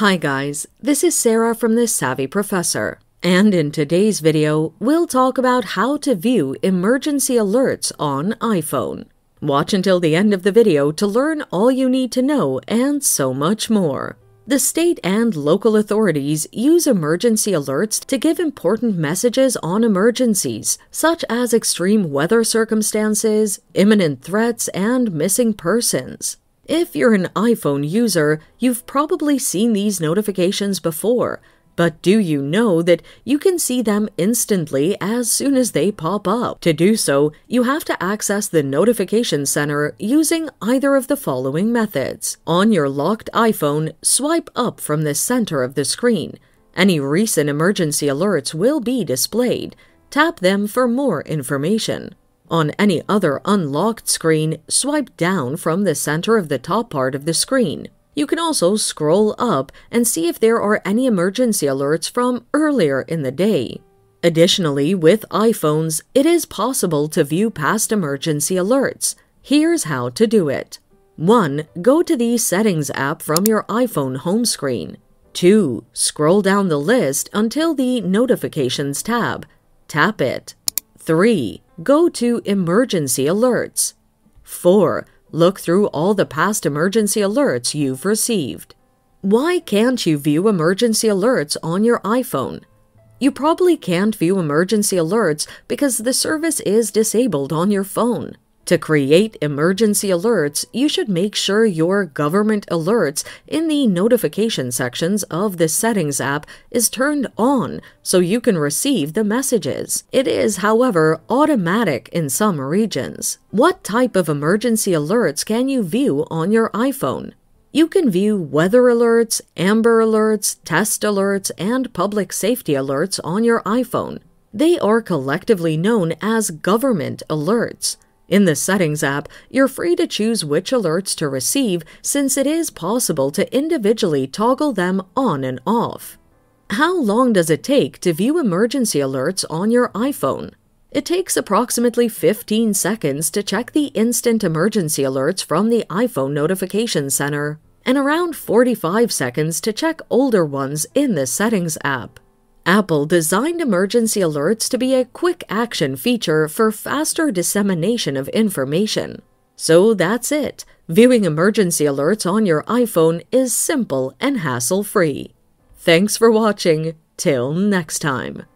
Hi guys, this is Sarah from The Savvy Professor, and in today's video, we'll talk about how to view emergency alerts on iPhone. Watch until the end of the video to learn all you need to know and so much more. The state and local authorities use emergency alerts to give important messages on emergencies, such as extreme weather circumstances, imminent threats, and missing persons. If you're an iPhone user, you've probably seen these notifications before, but do you know that you can see them instantly as soon as they pop up? To do so, you have to access the Notification Center using either of the following methods. On your locked iPhone, swipe up from the center of the screen. Any recent emergency alerts will be displayed. Tap them for more information. On any other unlocked screen, swipe down from the center of the top part of the screen. You can also scroll up and see if there are any emergency alerts from earlier in the day. Additionally, with iPhones, it is possible to view past emergency alerts. Here's how to do it. 1. Go to the Settings app from your iPhone home screen. 2. Scroll down the list until the Notifications tab. Tap it. 3. Go to Emergency Alerts. 4. Look through all the past emergency alerts you've received. Why can't you view emergency alerts on your iPhone? You probably can't view emergency alerts because the service is disabled on your phone. To create emergency alerts, you should make sure your Government Alerts in the notification sections of the Settings app is turned on so you can receive the messages. It is, however, automatic in some regions. What type of emergency alerts can you view on your iPhone? You can view weather alerts, amber alerts, test alerts, and public safety alerts on your iPhone. They are collectively known as Government Alerts. In the Settings app, you're free to choose which alerts to receive since it is possible to individually toggle them on and off. How long does it take to view emergency alerts on your iPhone? It takes approximately 15 seconds to check the instant emergency alerts from the iPhone Notification Center and around 45 seconds to check older ones in the Settings app. Apple designed emergency alerts to be a quick action feature for faster dissemination of information. So that's it. Viewing emergency alerts on your iPhone is simple and hassle-free. Thanks for watching. Till next time.